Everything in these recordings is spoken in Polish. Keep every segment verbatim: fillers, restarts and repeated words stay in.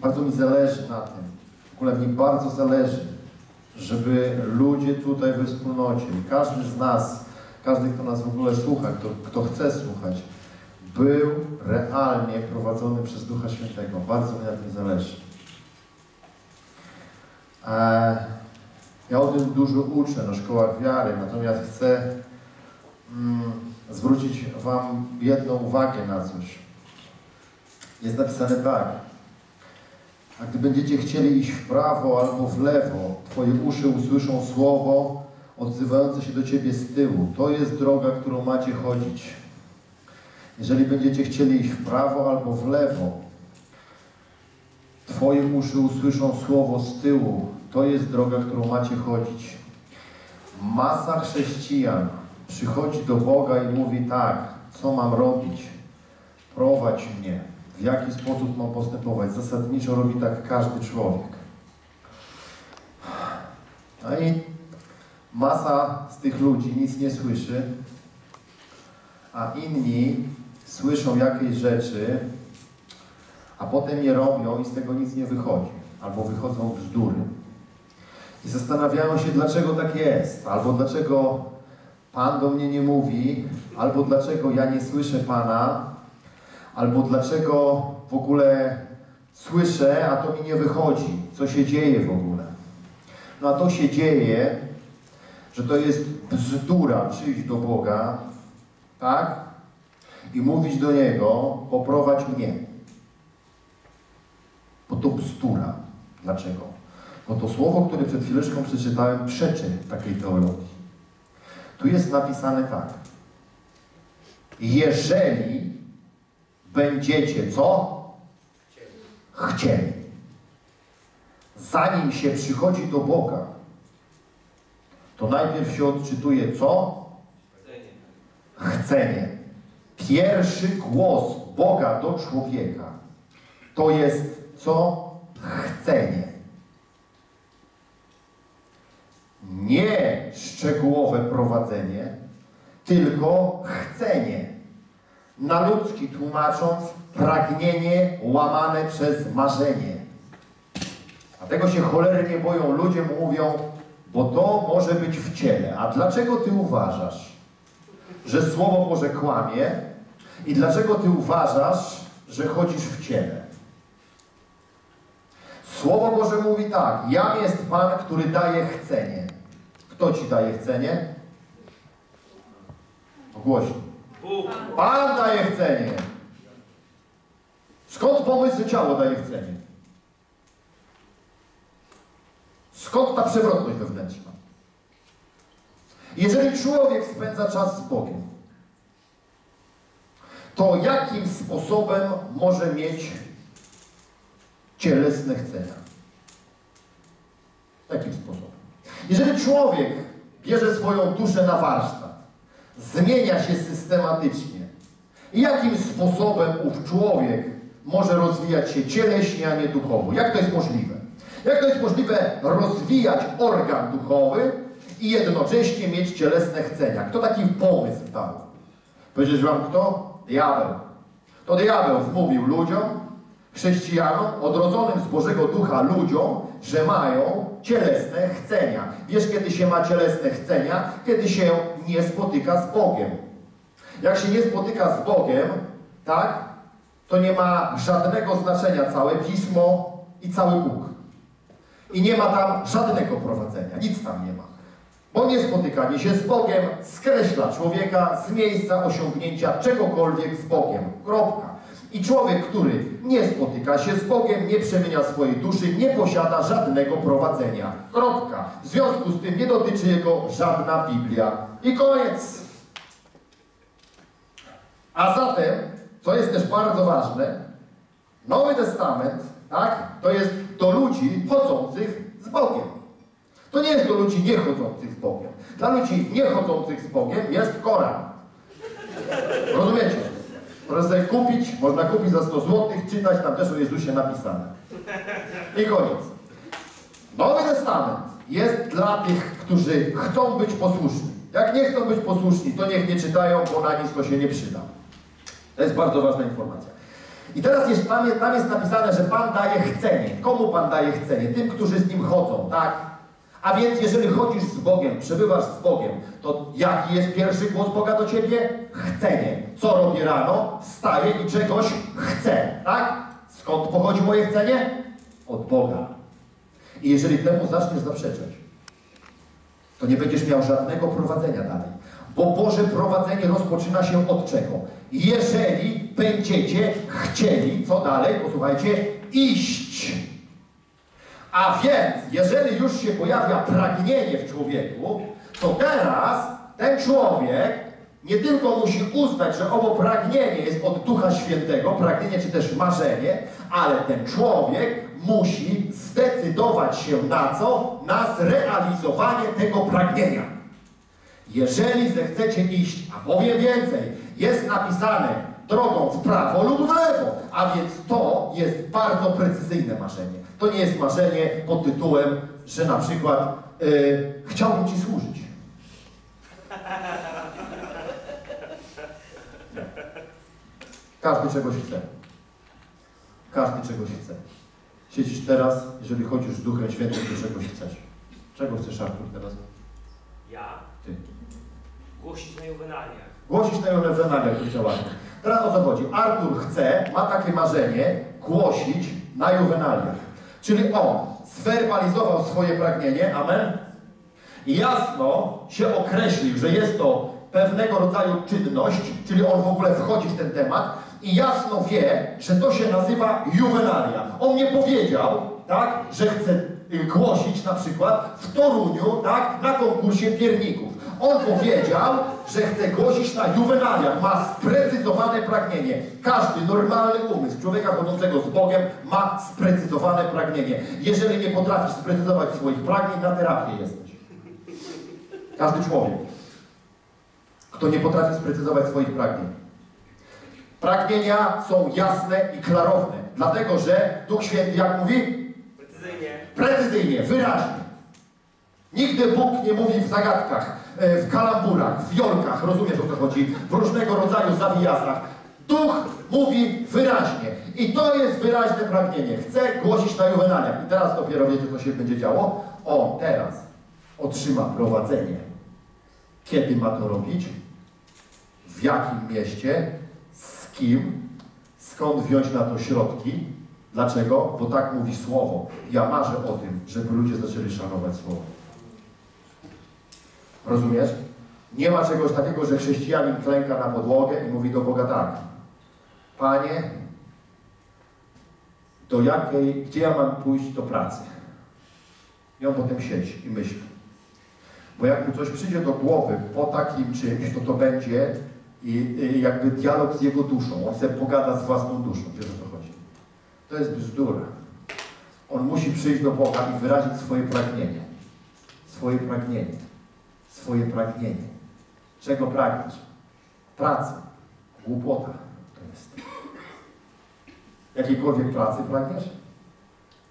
bardzo mi zależy na tym, w ogóle mi bardzo zależy, żeby ludzie tutaj we wspólnocie, każdy z nas, każdy, kto nas w ogóle słucha, kto, kto chce słuchać, był realnie prowadzony przez Ducha Świętego. Bardzo mi na tym zależy. Ja o tym dużo uczę na szkołach wiary, natomiast chcę mm, zwrócić Wam jedną uwagę na coś. Jest napisane tak. A gdy będziecie chcieli iść w prawo albo w lewo, Twoje uszy usłyszą słowo odzywające się do Ciebie z tyłu. To jest droga, którą macie chodzić. Jeżeli będziecie chcieli iść w prawo albo w lewo, Twoje uszy usłyszą słowo z tyłu. To jest droga, którą macie chodzić. Masa chrześcijan przychodzi do Boga i mówi tak, co mam robić? Prowadź mnie. W jaki sposób mam postępować? Zasadniczo robi tak każdy człowiek. No i masa z tych ludzi nic nie słyszy, a inni słyszą jakieś rzeczy, a potem je robią i z tego nic nie wychodzi. Albo wychodzą bzdury. I zastanawiają się, dlaczego tak jest, albo dlaczego Pan do mnie nie mówi, albo dlaczego ja nie słyszę Pana, albo dlaczego w ogóle słyszę, a to mi nie wychodzi. Co się dzieje w ogóle? No a to się dzieje, że to jest bzdura przyjść do Boga, tak? I mówić do Niego, poprowadź mnie. Bo to bzdura. Dlaczego? Bo to słowo, które przed chwileczką przeczytałem, przeczy takiej teologii. Tu jest napisane tak. Jeżeli będziecie co? Chcieli. Zanim się przychodzi do Boga, to najpierw się odczytuje co? Chcenie. Pierwszy głos Boga do człowieka to jest co? Chcenie. Nie szczegółowe prowadzenie, tylko chcenie. Na ludzki tłumacząc, pragnienie łamane przez marzenie. A tego się cholernie boją ludzie, mówią, bo to może być w ciele. A dlaczego ty uważasz, że Słowo Boże kłamie? I dlaczego ty uważasz, że chodzisz w ciele? Słowo Boże mówi tak, jam jest Pan, który daje chcenie. Kto ci daje chcenie? Ogłośnij. Pan daje chcenie. Skąd pomysł, że ciało daje chcenie? Skąd ta przewrotność wewnętrzna? Jeżeli człowiek spędza czas z Bogiem, to jakim sposobem może mieć cielesne chcenia? Jakim sposobem? Jeżeli człowiek bierze swoją duszę na warsztat, zmienia się systematycznie. I jakim sposobem ów człowiek może rozwijać się cieleśnie, a nie duchowo? Jak to jest możliwe? Jak to jest możliwe rozwijać organ duchowy i jednocześnie mieć cielesne chcenia? Kto taki pomysł dał? Powiedzieć wam kto? Diabeł. To diabeł wmówił ludziom, chrześcijanom, odrodzonym z Bożego Ducha ludziom, że mają cielesne chcenia. Wiesz, kiedy się ma cielesne chcenia? Kiedy się nie spotyka z Bogiem. Jak się nie spotyka z Bogiem, tak, to nie ma żadnego znaczenia całe Pismo i cały Bóg. I nie ma tam żadnego prowadzenia, nic tam nie ma. Bo niespotykanie się z Bogiem skreśla człowieka z miejsca osiągnięcia czegokolwiek z Bogiem. Kropka. I człowiek, który nie spotyka się z Bogiem, nie przemienia swojej duszy, nie posiada żadnego prowadzenia. Kropka. W związku z tym nie dotyczy jego żadna Biblia. I koniec. A zatem, co jest też bardzo ważne, Nowy Testament, tak, to jest do ludzi chodzących z Bogiem. To nie jest do ludzi niechodzących z Bogiem. Dla ludzi niechodzących z Bogiem jest Koran. Rozumiecie? Można sobie kupić, można kupić za sto złotych, czytać, tam też o Jezusie napisane. I koniec. Nowy Testament jest dla tych, którzy chcą być posłuszni. Jak nie chcą być posłuszni, to niech nie czytają, bo na nic to się nie przyda. To jest bardzo ważna informacja. I teraz jest, tam, jest, tam jest napisane, że Pan daje chcenie. Komu Pan daje chcenie? Tym, którzy z Nim chodzą, tak? A więc jeżeli chodzisz z Bogiem, przebywasz z Bogiem, to jaki jest pierwszy głos Boga do Ciebie? Chcenie. Co robię rano? Staję i czegoś chcę, tak? Skąd pochodzi moje chcenie? Od Boga. I jeżeli temu zaczniesz zaprzeczać, to nie będziesz miał żadnego prowadzenia dalej. Bo Boże prowadzenie rozpoczyna się od czego? Jeżeli będziecie chcieli, co dalej? Posłuchajcie, iść. A więc, jeżeli już się pojawia pragnienie w człowieku, to teraz ten człowiek nie tylko musi uznać, że owo pragnienie jest od Ducha Świętego, pragnienie czy też marzenie, ale ten człowiek musi zdecydować się na co? Na zrealizowanie tego pragnienia. Jeżeli zechcecie iść, a powiem więcej, jest napisane drogą w prawo lub w lewo, a więc to jest bardzo precyzyjne marzenie. To nie jest marzenie pod tytułem, że na przykład yy, chciałbym Ci służyć. Każdy czegoś chce. Każdy czegoś chce. Siedzisz teraz, jeżeli chodzisz z Duchem Świętym, to czegoś chcesz. Czego chcesz, Artur, teraz? Ja? Ty. Głosić na juwenaliach. Głosić na juwenaliach, powiedziała. Teraz o co chodzi? Artur chce, ma takie marzenie, głosić na juwenaliach. Czyli on zwerbalizował swoje pragnienie, amen? I jasno się określił, że jest to pewnego rodzaju czynność, czyli on w ogóle wchodzi w ten temat, i jasno wie, że to się nazywa juwenalia. On nie powiedział, tak, że chce głosić na przykład w Toruniu, tak, na konkursie pierników. On powiedział, że chce głosić na juwenaliach. Ma sprecyzowane pragnienie. Każdy normalny umysł człowieka chodzącego z Bogiem ma sprecyzowane pragnienie. Jeżeli nie potrafisz sprecyzować swoich pragnień, na terapię jesteś. Każdy człowiek, kto nie potrafi sprecyzować swoich pragnień. Pragnienia są jasne i klarowne, dlatego że Duch Święty, jak mówi? Precyzyjnie. Precyzyjnie, wyraźnie. Nigdy Bóg nie mówi w zagadkach, w kalamburach, w jolkach, rozumiesz o co chodzi, w różnego rodzaju zawijasach. Duch mówi wyraźnie i to jest wyraźne pragnienie. Chcę głosić na juwenaliach. I teraz dopiero wiecie, co się będzie działo. O, teraz otrzyma prowadzenie. Kiedy ma to robić? W jakim mieście? Z kim? Skąd wziąć na to środki? Dlaczego? Bo tak mówi Słowo. Ja marzę o tym, żeby ludzie zaczęli szanować Słowo. Rozumiesz? Nie ma czegoś takiego, że chrześcijanin klęka na podłogę i mówi do Boga tak. Panie, do jakiej, gdzie ja mam pójść do pracy? I on potem siedzi i myśli. Bo jak mu coś przyjdzie do głowy po takim czymś, to to będzie I, i jakby dialog z jego duszą. On sobie pogada z własną duszą. Wiesz o co chodzi? To jest bzdura. On musi przyjść do Boga i wyrazić swoje pragnienie. Swoje pragnienie. Swoje pragnienie. Czego pragniesz? Pracy. Głupota to jest. Jakiejkolwiek pracy pragniesz?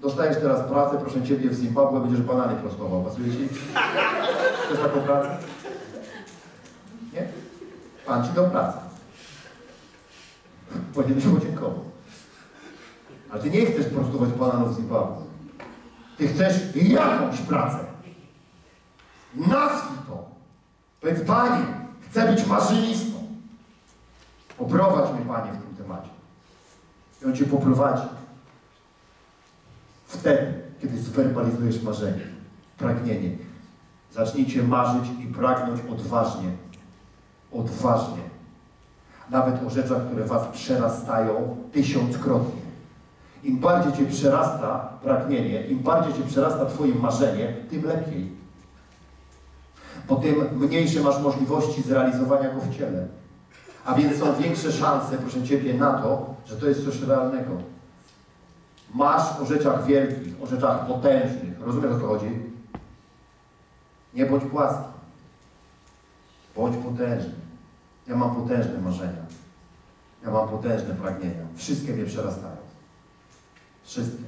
Dostajesz teraz pracę, proszę Ciebie, w Zimbabwe będziesz banany prostował. Pasuje Ci? Chcesz taką pracę? Nie? Pan Ci dał pracę. Powinieneś podziękować. Ale Ty nie chcesz prostować bananów z Zimbabwe. Ty chcesz jakąś pracę. Nazwij to. Powiedz, Panie, chcę być maszynistą. Poprowadź mnie, Panie, w tym temacie. I On Cię poprowadzi. Wtedy, kiedy zwerbalizujesz marzenie, pragnienie. Zacznijcie marzyć i pragnąć odważnie. Odważnie. Nawet o rzeczach, które Was przerastają tysiąckrotnie. Im bardziej Cię przerasta pragnienie, im bardziej Cię przerasta Twoje marzenie, tym lepiej. Bo tym mniejsze masz możliwości zrealizowania go w ciele. A więc są większe szanse, proszę Ciebie, na to, że to jest coś realnego. Masz o rzeczach wielkich, o rzeczach potężnych. Rozumiesz, o co chodzi? Nie bądź płaski. Bądź potężny. Ja mam potężne marzenia. Ja mam potężne pragnienia. Wszystkie mnie przerastają. Wszystkie.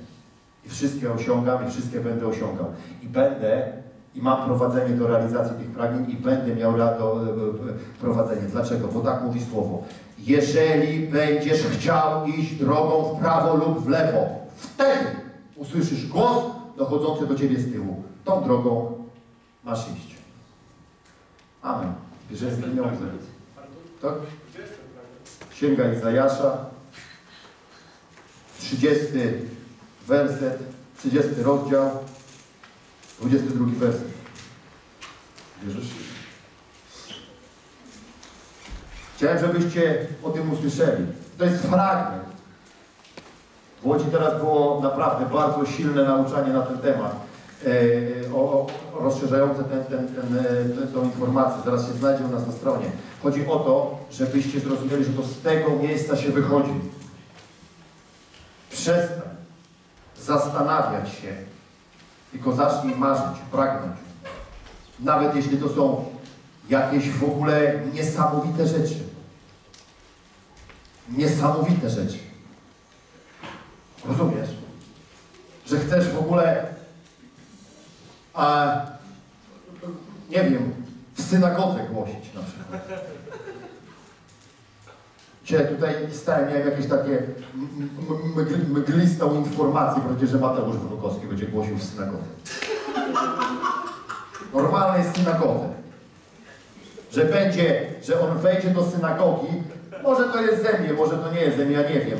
I wszystkie osiągam i wszystkie będę osiągał. I będę i mam prowadzenie do realizacji tych pragnień i będę miał do prowadzenia. Dlaczego? Bo tak mówi słowo. Jeżeli będziesz chciał iść drogą w prawo lub w lewo, wtedy usłyszysz głos dochodzący do ciebie z tyłu. Tą drogą masz iść. Amen. Bierzemy pieniądze. Tak? Księga Izajasza, trzydziesty werset, trzydziesty rozdział, dwudziesty drugi werset. Wierzysz? Chciałem, żebyście o tym usłyszeli. To jest fragment. W Łodzi teraz było naprawdę bardzo silne nauczanie na ten temat, e, o, rozszerzające tę ten, ten, ten, ten, informację. Zaraz się znajdzie u nas na stronie. Chodzi o to, żebyście zrozumieli, że to z tego miejsca się wychodzi. Przestań zastanawiać się, tylko zacznij marzyć, pragnąć. Nawet jeśli to są jakieś w ogóle niesamowite rzeczy. Niesamowite rzeczy. Rozumiesz? Że chcesz w ogóle, a, nie wiem, w synagodze głosić na przykład. Dzisiaj tutaj stałem, miałem jakieś takie mglistą informację, powiedzieć, że Mateusz Wynukowski będzie głosił w synagodze. Normalne jest synagodze. Że będzie, że on wejdzie do synagogi, może to jest ze mnie, może to nie jest ze mnie, ja nie wiem.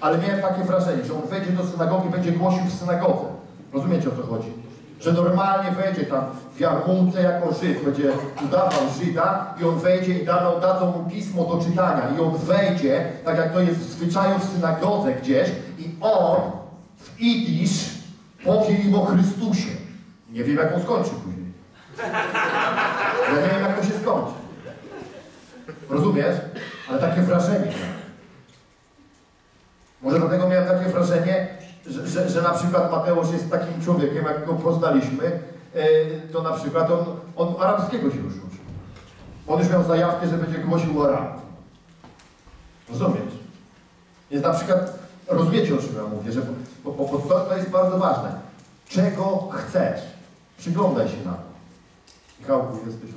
Ale miałem takie wrażenie, że on wejdzie do synagogi, będzie głosił w synagodze. Rozumiecie, o co chodzi? Że normalnie wejdzie tam w jarmułce jako Żyd, będzie udawał Żyda i on wejdzie i dano, dadzą mu pismo do czytania. I on wejdzie, tak jak to jest w zwyczaju w synagodze gdzieś i on w idisz powie im o Chrystusie. Nie wiem, jak on skończy później. Ja nie wiem, jak to się skończy. Rozumiesz? Ale takie wrażenie. Może dlatego miałem takie wrażenie, że, że, że na przykład Mateusz jest takim człowiekiem, jak go poznaliśmy, to na przykład on, on arabskiego się już uczył. On już miał zajawkę, że będzie głosił o Arabach. Rozumiesz? Więc na przykład, rozumiecie, o czym ja mówię, że bo, bo, bo to, to jest bardzo ważne. Czego chcesz? Przyglądaj się na to. Michałku, jesteś